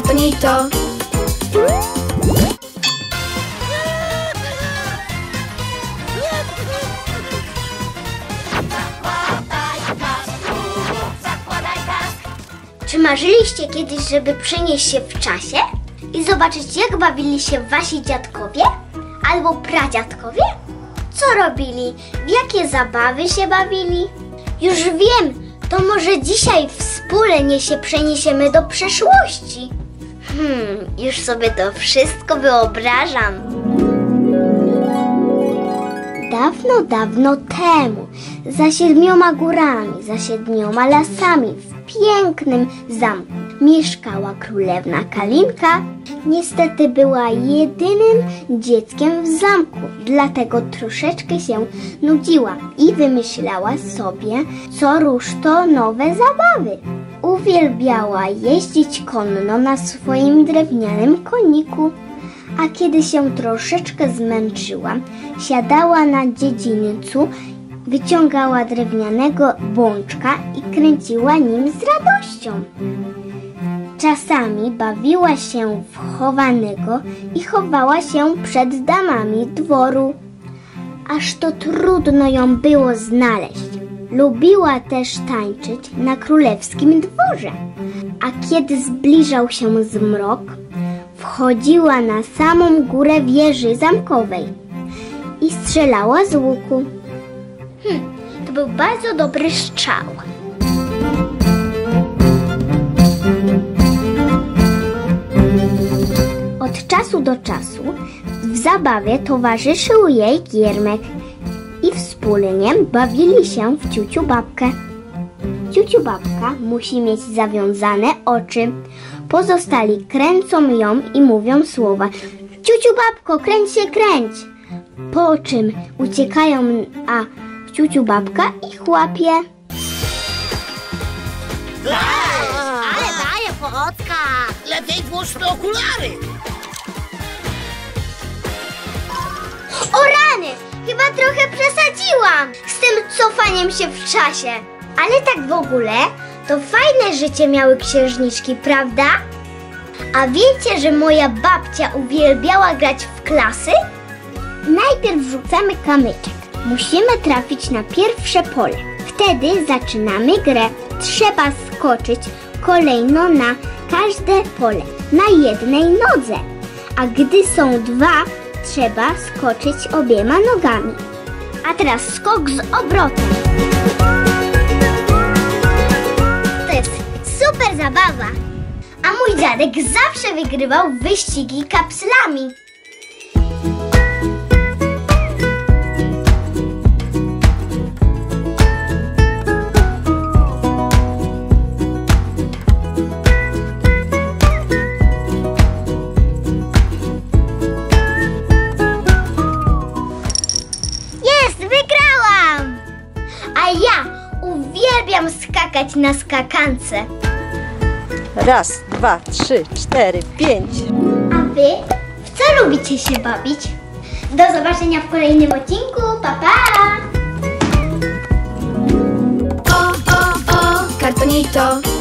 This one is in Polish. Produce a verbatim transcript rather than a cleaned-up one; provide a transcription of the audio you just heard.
kartonito. Czy marzyliście kiedyś, żeby przenieść się w czasie i zobaczyć, jak bawili się wasi dziadkowie albo pradziadkowie? Co robili? W jakie zabawy się bawili? Już wiem, to może dzisiaj wspólnie się przeniesiemy do przeszłości. Hmm, już sobie to wszystko wyobrażam. Dawno, dawno temu, za siedmioma górami, za siedmioma lasami, w pięknym zamku mieszkała królewna Kalinka. Niestety była jedynym dzieckiem w zamku, dlatego troszeczkę się nudziła i wymyślała sobie co rusz to nowe zabawy. Uwielbiała jeździć konno na swoim drewnianym koniku, a kiedy się troszeczkę zmęczyła, siadała na dziedzińcu, wyciągała drewnianego bączka i kręciła nim z radością. Czasami bawiła się w chowanego i chowała się przed damami dworu, aż to trudno ją było znaleźć. Lubiła też tańczyć na królewskim dworze, a kiedy zbliżał się zmrok, wchodziła na samą górę wieży zamkowej i strzelała z łuku. Hmm, to był bardzo dobry strzał. Od czasu do czasu w zabawie towarzyszył jej giermek i wspólnie bawili się w ciuciubabkę. Ciuciubabka musi mieć zawiązane oczy. Pozostali kręcą ją i mówią słowa: ciuciubabko, kręć się, kręć! Po czym uciekają, a ciuciubabka ich łapie. Ale daje pochodka! Lepiej włóżmy okulary! O rany! Chyba trochę przesadziłam z tym cofaniem się w czasie. Ale tak w ogóle, to fajne życie miały księżniczki, prawda? A wiecie, że moja babcia uwielbiała grać w klasy? Najpierw wrzucamy kamyczek. Musimy trafić na pierwsze pole. Wtedy zaczynamy grę. Trzeba skoczyć kolejno na każde pole, na jednej nodze. A gdy są dwa, trzeba skoczyć obiema nogami. A teraz skok z obrotem. To jest super zabawa. A mój dziadek zawsze wygrywał wyścigi kapslami. Uwielbiam skakać na skakance. Raz, dwa, trzy, cztery, pięć. A wy w co lubicie się bawić? Do zobaczenia w kolejnym odcinku. Pa, pa! O, o, o, kartonito.